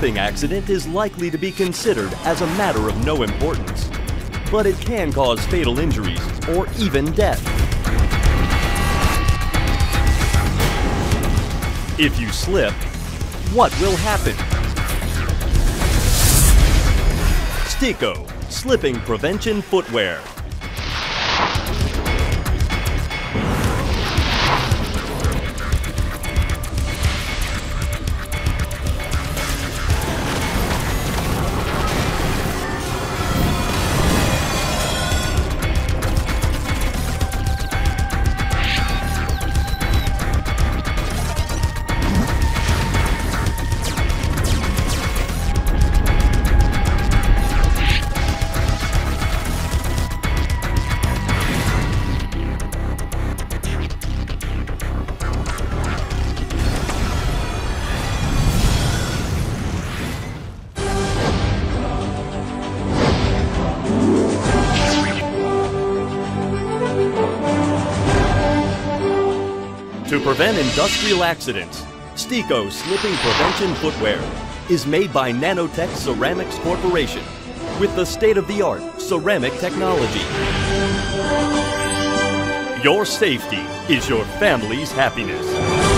tripping accident is likely to be considered as a matter of no importance, but it can cause fatal injuries or even death. If you slip, what will happen? STICO, Slipping Prevention Footwear. To prevent industrial accidents, STICO Slipping Prevention Footwear is made by Nanotech Ceramics Corporation with the state-of-the-art ceramic technology. Your safety is your family's happiness.